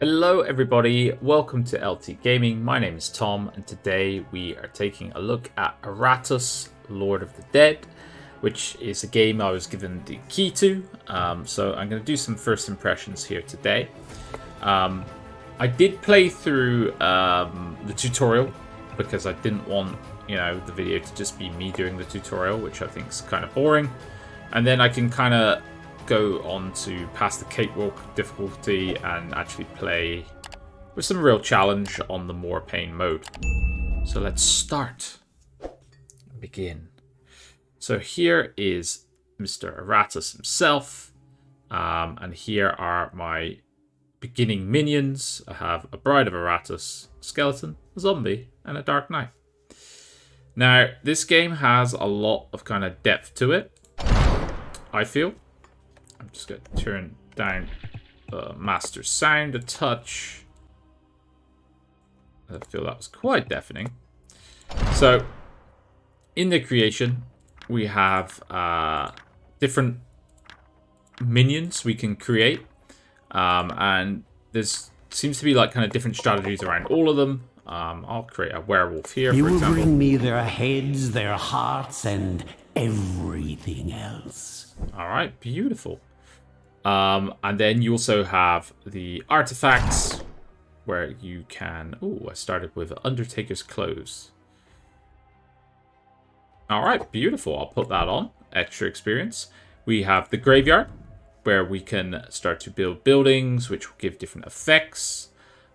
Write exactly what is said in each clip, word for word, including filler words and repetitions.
Hello everybody, welcome to L T Gaming. My name is Tom and today we are taking a look at Iratus Lord of the Dead, which is a game I was given the key to. Um, so I'm going to do some first impressions here today. Um, I did play through um, the tutorial because I didn't want, you know, the video to just be me doing the tutorial, which I think is kind of boring. And then I can kind of go on to pass the cakewalk difficulty and actually play with some real challenge on the more pain mode. So let's start and begin. So here is Mister Iratus himself, um, and here are my beginning minions. I have a Bride of Iratus, a skeleton, a zombie, and a dark knife. Now this game has a lot of kind of depth to it, I feel. I'm just going to turn down the master sound a touch. I feel that was quite deafening. So, in the creation, we have uh, different minions we can create. Um, and there's seems to be like kind of different strategies around all of them. Um, I'll create a werewolf here, you for example. You will bring me their heads, their hearts, and everything else. All right, beautiful. Um, and then you also have the artifacts where you can... Oh, I started with Undertaker's Clothes. All right, beautiful. I'll put that on. Extra experience. We have the graveyard where we can start to build buildings, which will give different effects.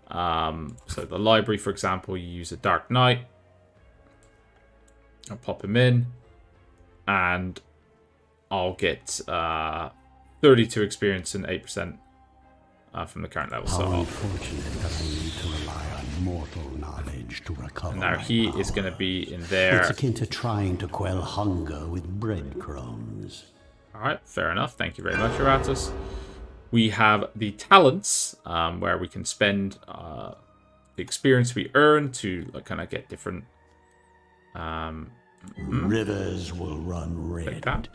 Um, so the library, for example, you use a Dark Knight. I'll pop him in. And I'll get uh, thirty-two experience and eight percent uh, from the current level. So I'll... And now he power. is going to be in there. It's akin to trying to quell hunger with breadcrumbs. All right, fair enough. Thank you very much, Iratus. We have the talents, um, where we can spend uh, the experience we earn to like, kind of get different... Um, Mm-hmm. Rivers will run red. Like that.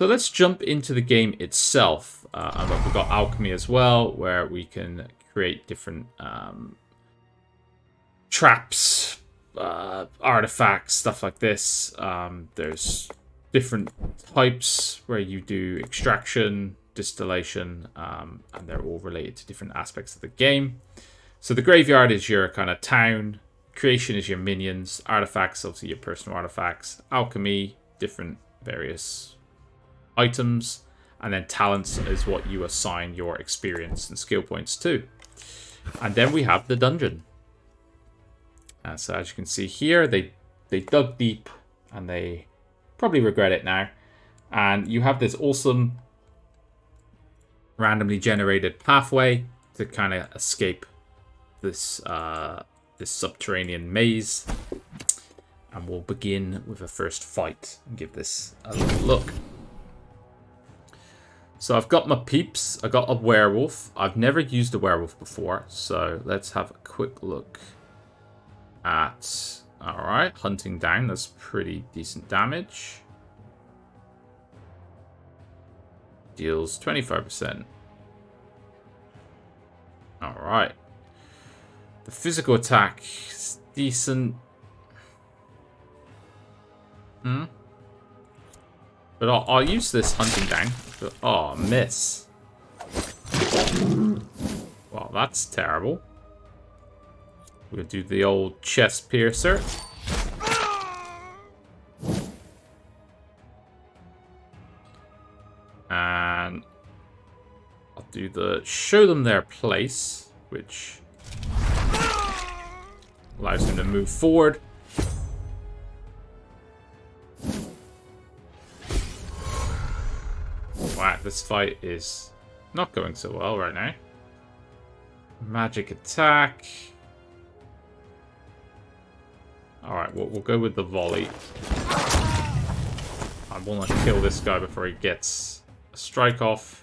So let's jump into the game itself. Uh, we've got alchemy as well, where we can create different um, traps, uh, artifacts, stuff like this. Um, there's different types where you do extraction, distillation, um, and they're all related to different aspects of the game. So the graveyard is your kind of town. Creation is your minions, artifacts, obviously your personal artifacts, alchemy, different various items, and then talents is what you assign your experience and skill points to. And then we have the dungeon. Uh, so as you can see here, they, they dug deep and they probably regret it now. And you have this awesome randomly generated pathway to kind of escape this... Uh, this subterranean maze, and we'll begin with a first fight and give this a little look. So I've got my peeps. I got a werewolf. I've never used a werewolf before, so let's have a quick look at... all right, hunting down. That's pretty decent damage. Deals twenty-five percent. All right. The physical attack is decent. Hmm. But I'll, I'll use this hunting down. But, oh, miss. Well, that's terrible. We'll do the old chest piercer. And I'll do the show them their place, which... allows him to move forward. Wow, this fight is not going so well right now. Magic attack. Alright, we'll, we'll go with the volley. I want to kill this guy before he gets a strike off.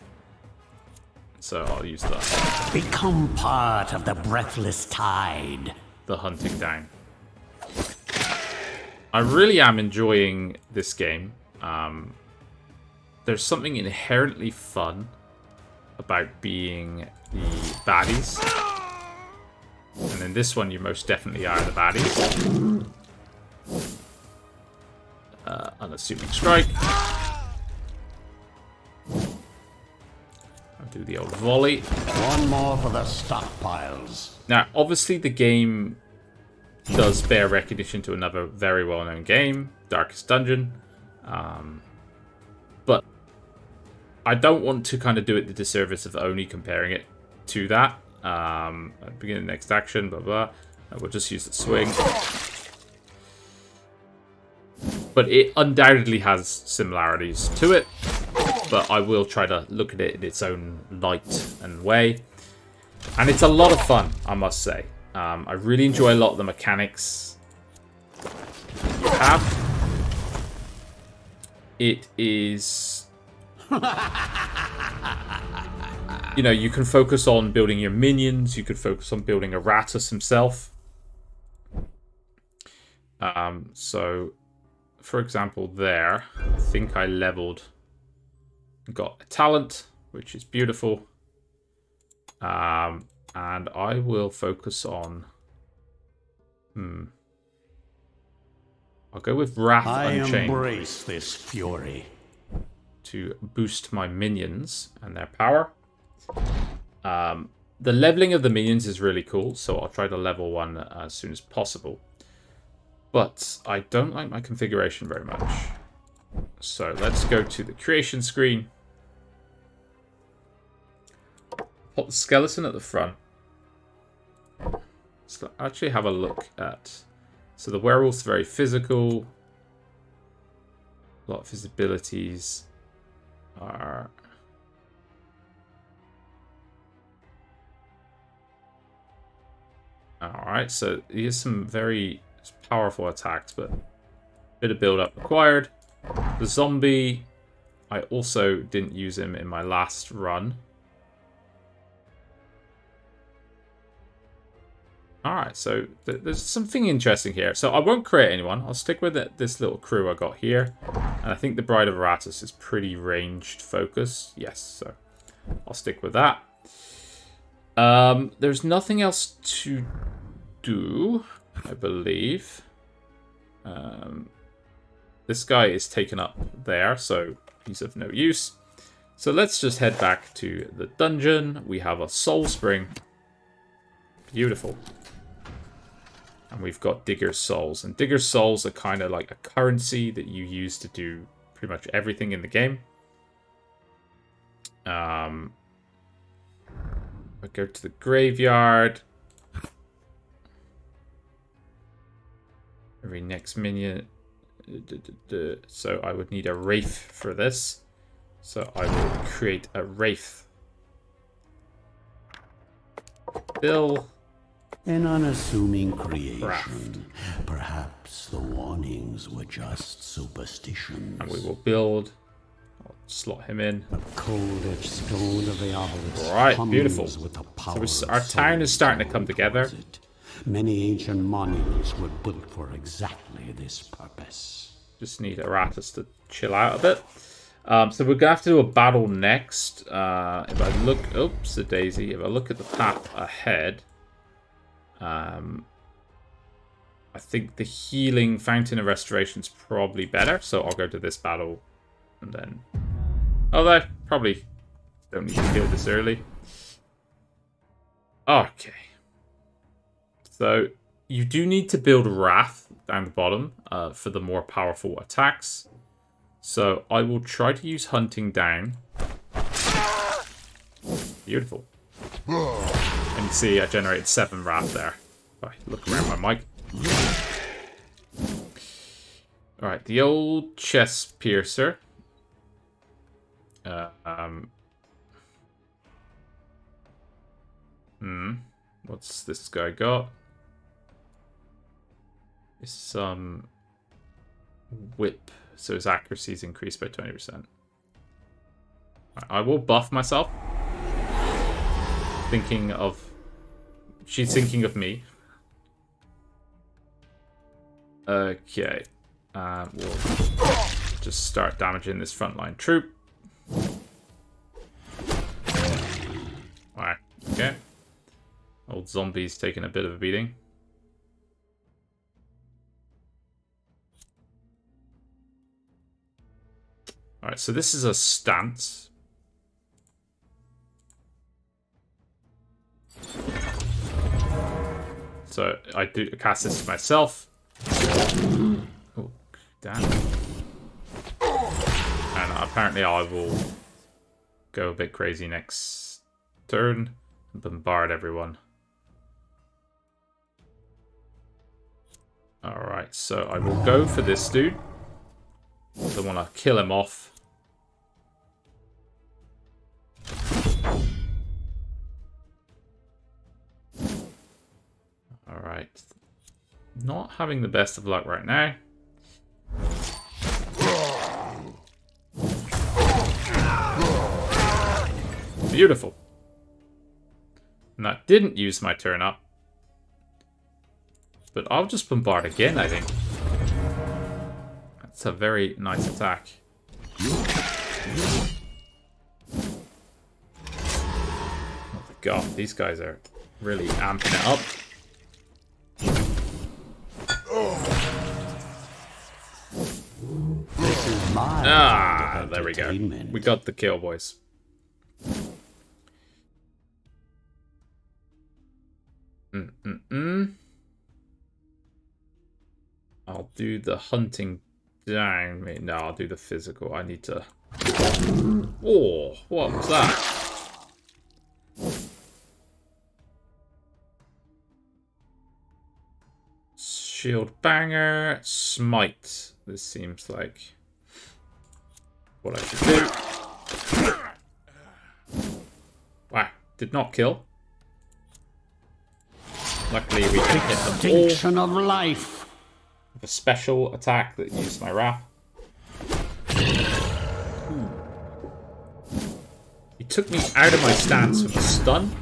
So I'll use that. Become part of the breathless tide. The hunting down. I really am enjoying this game. Um, there's something inherently fun about being the baddies. And in this one, you most definitely are the baddies. Uh, unassuming strike. I'll do the old volley. One more for the stockpiles. Now, obviously, the game does bear recognition to another very well-known game, Darkest Dungeon. Um, but I don't want to kind of do it the disservice of only comparing it to that. Um, begin the next action, blah, blah. And we'll just use the swing. But it undoubtedly has similarities to it. But I will try to look at it in its own light and way. And it's a lot of fun, I must say. Um, I really enjoy a lot of the mechanics you have. It is, you know, you can focus on building your minions. You could focus on building Iratus himself. Um, so, for example, there, I think I leveled, got a talent, which is beautiful. Um, and I will focus on, hmm. I'll go with Wrath Unchained. I embrace this fury to boost my minions and their power. Um, the leveling of the minions is really cool, so I'll try to level one as soon as possible. But I don't like my configuration very much. So let's go to the creation screen. Put the skeleton at the front. Let's actually have a look at... So the werewolf's very physical. A lot of his abilities are... Alright, so he has some very powerful attacks, but a bit of build-up required. The zombie, I also didn't use him in my last run. Alright, so th there's something interesting here. So I won't create anyone. I'll stick with it, this little crew I got here. And I think the Bride of Iratus is pretty ranged focused. Yes, so I'll stick with that. Um, there's nothing else to do, I believe. Um, this guy is taken up there, so he's of no use. So let's just head back to the dungeon. We have a soul spring. Beautiful. And we've got Digger's Souls. And Digger's Souls are kind of like a currency that you use to do pretty much everything in the game. Um, I go to the graveyard. Every next minion. So I would need a wraith for this. So I will create a wraith. Bill. An unassuming creation. Craft. Perhaps the warnings were just superstitions. And we will build. I'll slot him in. The coldest stone of the obelisk. Right, beautiful. With the power so our town is starting to come together. It. Many ancient monuments were built for exactly this purpose. Just need Iratus to chill out a bit. Um, so we're going to have to do a battle next. Uh, if I look... Oops, a daisy. If I look at the path ahead... Um, I think the healing fountain of restoration is probably better. So I'll go to this battle and then... Although, probably don't need to heal this early. Okay. So you do need to build Wrath down the bottom uh, for the more powerful attacks. So I will try to use hunting down. Beautiful. And see, I generated seven wrath there. All right, look around my mic. All right, the old chest piercer. Uh, um. Hmm. What's this guy got? It's some um, whip. So his accuracy is increased by twenty percent. I will buff myself. Thinking of... She's thinking of me. Okay. Um, we'll just start damaging this frontline troop. old zombie's taking a bit of a beating. Alright, so this is a stance. So I do cast this to myself. Oh, damn. And apparently I will go a bit crazy next turn and bombard everyone. Alright, so I will go for this dude. I want to kill him off. Alright. Not having the best of luck right now. Beautiful. And that didn't use my turn up. But I'll just bombard again, I think. That's a very nice attack. Oh my god, these guys are really amping it up. This is my ah, there we go. We got the kill, boys. Mm mm mm. I'll do the hunting down me. No, I'll do the physical. I need to. Oh, what was that? Shield banger, smite. This seems like what I should do. Wow, did not kill. Luckily, we did get them all. Extinction of life. A special attack that used my wrath. Hmm. He took me out of my stance with a stun,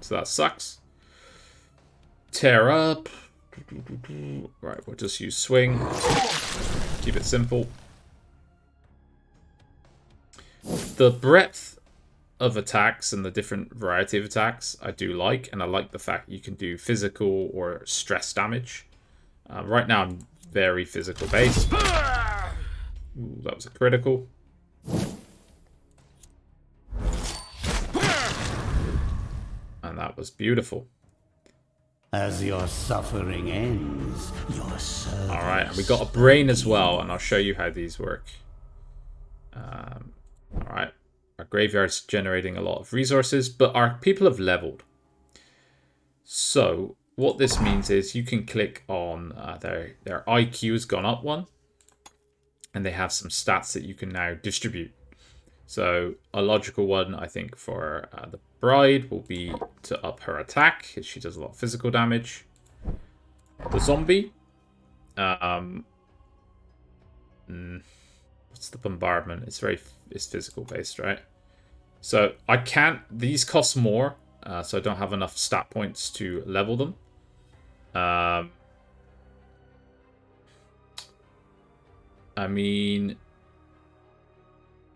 so that sucks. Tear up. Right, we'll just use swing. Keep it simple. The breadth of attacks and the different variety of attacks I do like, and I like the fact you can do physical or stress damage. Uh, right now I'm very physical based. Ooh, that was a critical. And that was beautiful. As your suffering ends, your service. All right, we got a brain as well, and I'll show you how these work. Um, all right, our graveyard's generating a lot of resources, but our people have leveled. So what this means is you can click on uh, their their I Q has gone up one, and they have some stats that you can now distribute. So a logical one, I think, for uh, the bride will be to up her attack, because she does a lot of physical damage. The zombie. Um, mm, what's the bombardment? It's very it's physical based, right? So I can't. These cost more, uh, so I don't have enough stat points to level them. Um, I mean.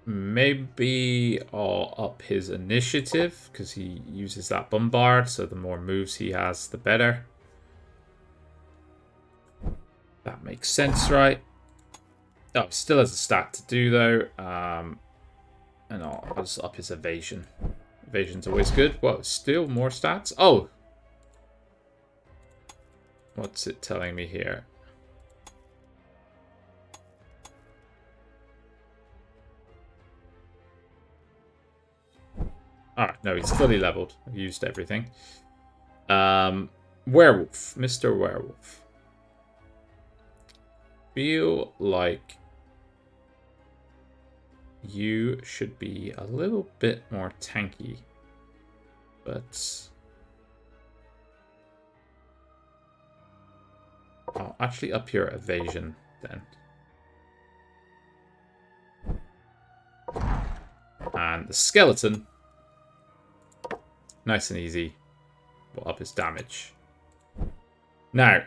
Maybe I'll up his initiative, because he uses that bombard, so the more moves he has, the better. That makes sense, right? Oh, still has a stat to do, though. Um, and I'll just up his evasion. Evasion's always good. Whoa, still more stats? Oh! What's it telling me here? Alright, no, he's fully leveled. I've used everything. Um, werewolf. Mister Werewolf. Feel like you should be a little bit more tanky. But I'll actually up your evasion then. And the skeleton. Nice and easy. We'll up his damage. Now,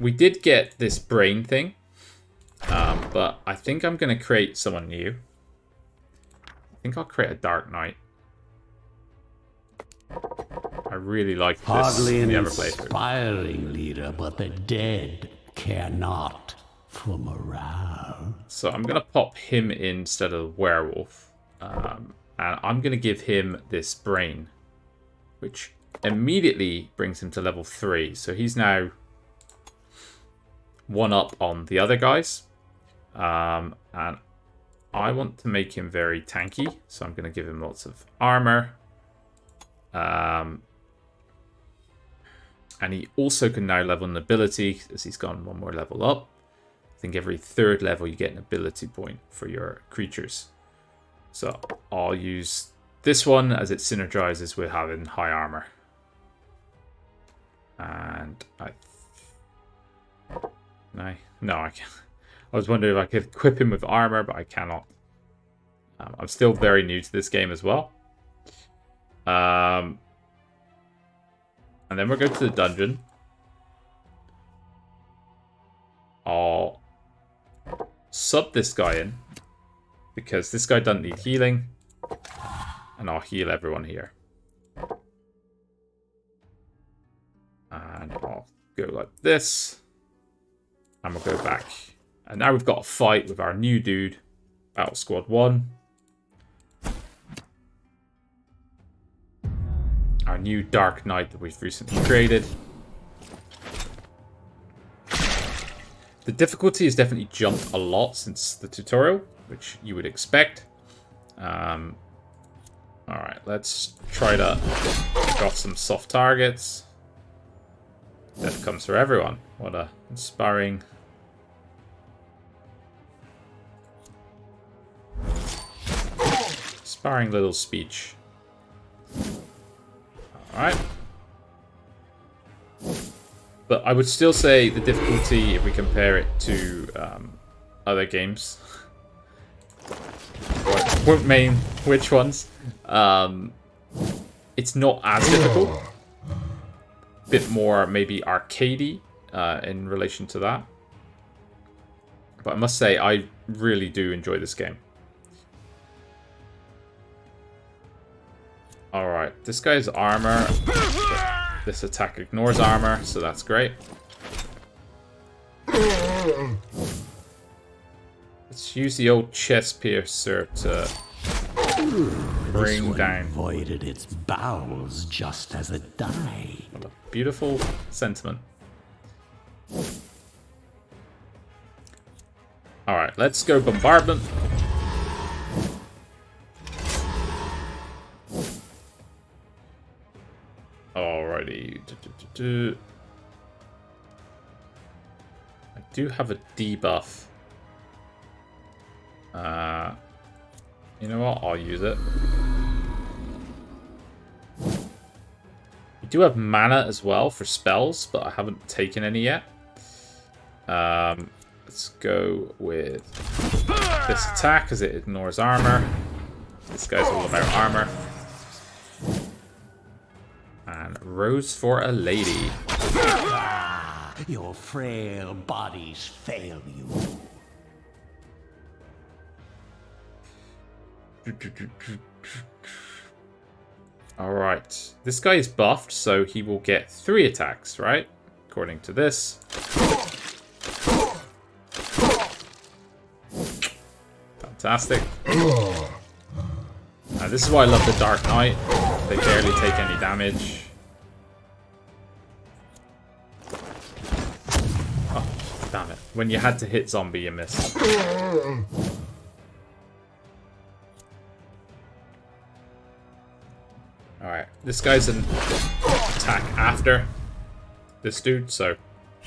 we did get this brain thing, um, but I think I'm going to create someone new. I think I'll create a Dark Knight. I really like this. Hardly an inspiring leader, but the dead care not for morale. So I'm going to pop him in instead of the werewolf. Um, and I'm going to give him this brain, which immediately brings him to level three. So he's now one up on the other guys. Um, and I want to make him very tanky. So I'm going to give him lots of armor. Um, and he also can now level an ability as he's gone one more level up. I think every third level you get an ability point for your creatures. So I'll use this one as it synergizes with having high armor. And I... No, no, I can't. I was wondering if I could equip him with armor, but I cannot. Um, I'm still very new to this game as well. Um, and then we'll go to the dungeon. I'll sub this guy in, because this guy doesn't need healing, and I'll heal everyone here. And I'll go like this, and we'll go back. And now we've got a fight with our new dude, Battle Squad one. Our new Dark Knight that we've recently created. The difficulty has definitely jumped a lot since the tutorial, which you would expect. Um, all right, let's try to pick off some soft targets. Death comes for everyone. What a inspiring. Inspiring little speech. All right. But I would still say the difficulty, if we compare it to um, other games, won't mean which ones. Um, it's not as difficult. Bit more maybe arcadey uh, in relation to that. But I must say I really do enjoy this game. All right, this guy's armor. This attack ignores armor, so that's great. Let's use the old chest piercer to bring down. Voided its bowels just as it died. What a beautiful sentiment. All right, let's go bombardment. Alrighty. Do, do, do, do. I do have a debuff. Uh, you know what? I'll use it. We do have mana as well for spells, but I haven't taken any yet. Um, let's go with this attack as it ignores armor. This guy's all about armor. And rose for a lady. Your frail bodies fail you. Alright. This guy is buffed, so he will get three attacks, right? According to this. Fantastic. Now, this is why I love the Dark Knight. They barely take any damage. Oh, damn it. When you had to hit zombie, you missed. Alright, this guy's an attack after this dude, so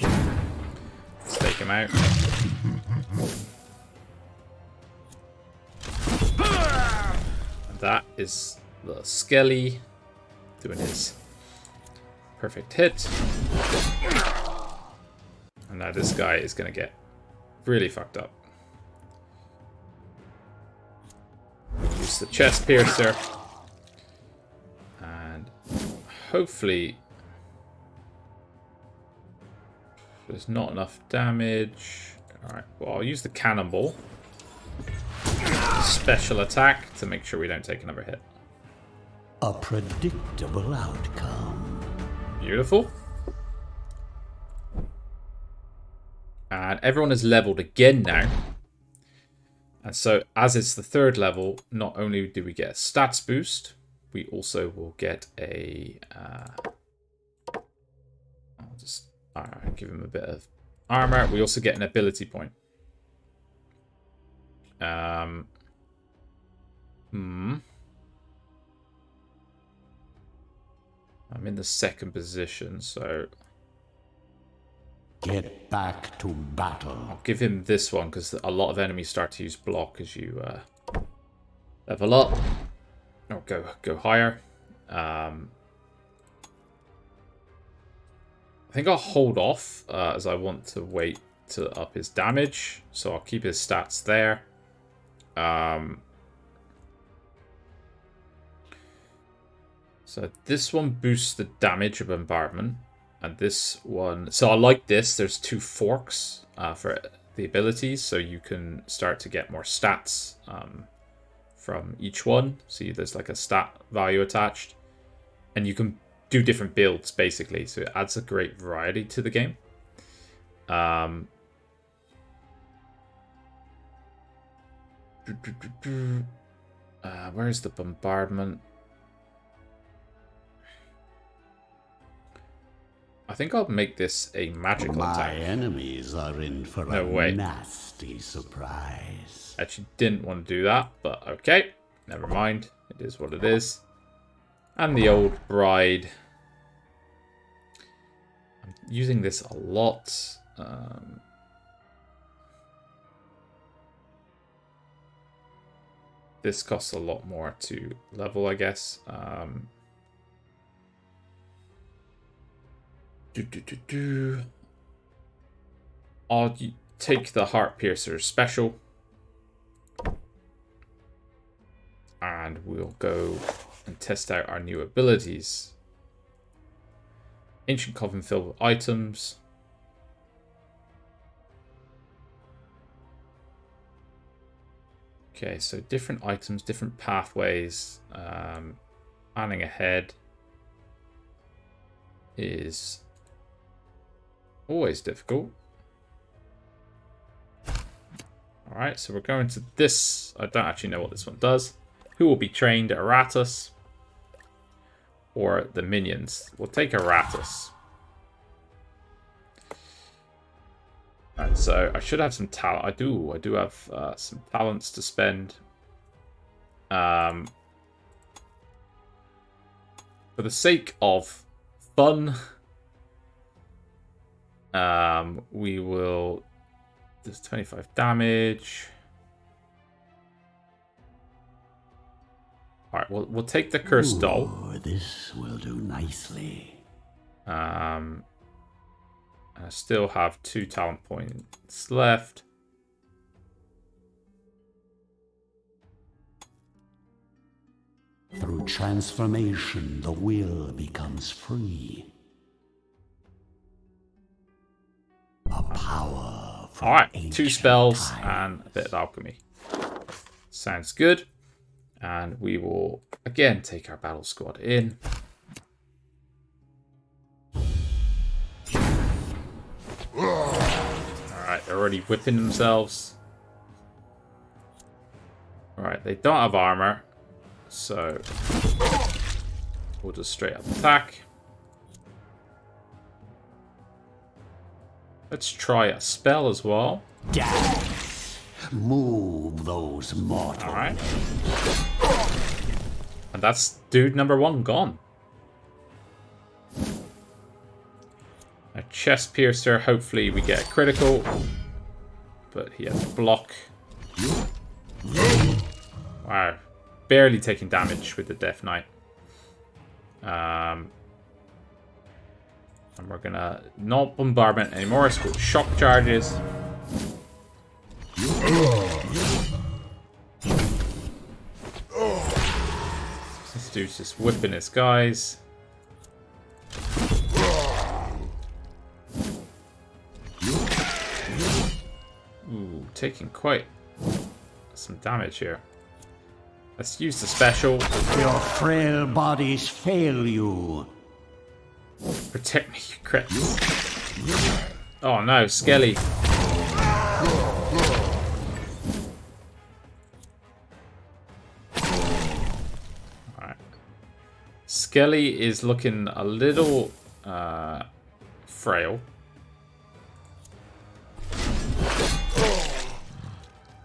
let's take him out. And that is the Skelly doing his perfect hit. And now this guy is going to get really fucked up. Use the chest piercer. And hopefully there's not enough damage. Alright, well, I'll use the cannonball. Special attack to make sure we don't take another hit. a predictable outcome. Beautiful. And everyone is leveled again now. And so as it's the third level, not only do we get a stats boost, we also will get a... Uh, I'll just all right, give him a bit of armor. We also get an ability point. Um, hmm. I'm in the second position, so... Get back to battle. I'll give him this one, because a lot of enemies start to use block as you uh, level up. Or go, go higher. Um, I think I'll hold off, uh, as I want to wait to up his damage. So I'll keep his stats there. Um, so this one boosts the damage of bombardment. And this one, so I like this. There's two forks uh, for the abilities, so you can start to get more stats um, from each one. See, there's like a stat value attached, and you can do different builds basically. So it adds a great variety to the game. Um, uh, where is the bombardment? I think I'll make this a magical My attack. My enemies are in for no a way. nasty surprise. Actually didn't want to do that, but okay. Never mind. It is what it is. And the old bride. I'm using this a lot. Um, this costs a lot more to level, I guess. Um... Do, do, do, do. I'll take the Heart Piercer special. And we'll go and test out our new abilities. Ancient Coven filled with items. Okay, so different items, different pathways. Um, planning ahead is... always difficult. Alright, so we're going to this. I don't actually know what this one does. Who will be trained? Iratus or the minions? We'll take Iratus. And so I should have some talent. I do. I do have uh, some talents to spend. Um, for the sake of fun... Um, we will, there's twenty-five damage. All right, we'll, we'll take the cursed Ooh, doll. This will do nicely. Um, and I still have two talent points left. Through transformation, the will becomes free. A power. All right, two spells times. and a bit of alchemy. Sounds good. And we will again take our battle squad in. All right, they're already whipping themselves. All right, they don't have armor, so we'll just straight up attack. Let's try a spell as well. Dance. Move those mortals. All right. And that's dude number one gone. A chest piercer. Hopefully we get a critical. But he has a block. Wow. Barely taking damage with the Death Knight. Um... And we're gonna not bombardment anymore. It's called shock charges. This dude's just whipping his guys. Ooh, taking quite some damage here. Let's use the special. Your frail bodies fail you. Protect me, you creeps. Oh no, Skelly. Alright. Skelly is looking a little uh, frail.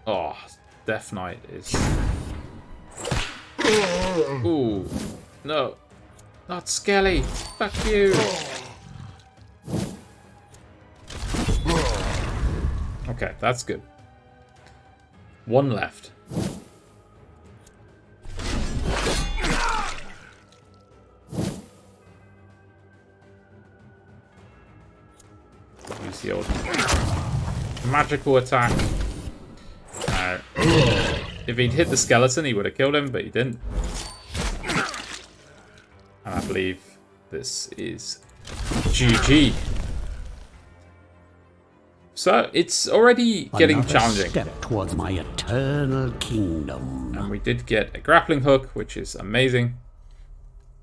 Oh, Death Knight is... Ooh, no. Not Skelly. Fuck you. Okay, that's good. One left. Use the old magical attack. Uh, if he'd hit the skeleton, he would have killed him, but he didn't. I believe this is G G. So it's already getting Another challenging. Step towards my eternal kingdom. And we did get a grappling hook, which is amazing.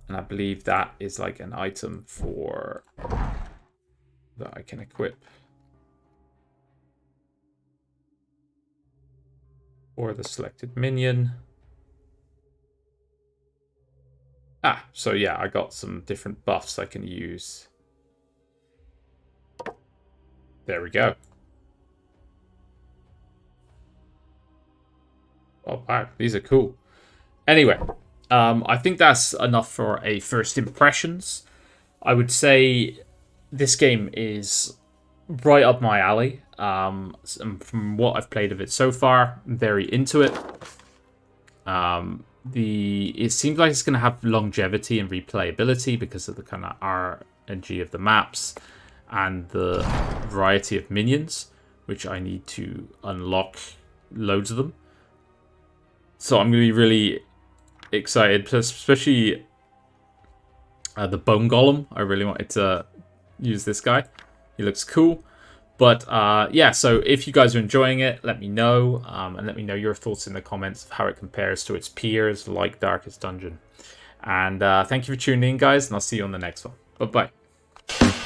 And I believe that is like an item for that I can equip. Or the selected minion. Ah, so yeah, I got some different buffs I can use. There we go. Oh, wow, these are cool. Anyway, um, I think that's enough for a first impressions. I would say this game is right up my alley. Um, from what I've played of it so far, I'm very into it. Um... The it seems like it's going to have longevity and replayability because of the kind of R and G of the maps and the variety of minions, which I need to unlock loads of them. So I'm going to be really excited, plus especially uh, the Bone Golem. I really wanted to use this guy. He looks cool. But uh, yeah, so if you guys are enjoying it, let me know. Um, and let me know your thoughts in the comments of how it compares to its peers like Darkest Dungeon. And uh, thank you for tuning in, guys. And I'll see you on the next one. Bye-bye.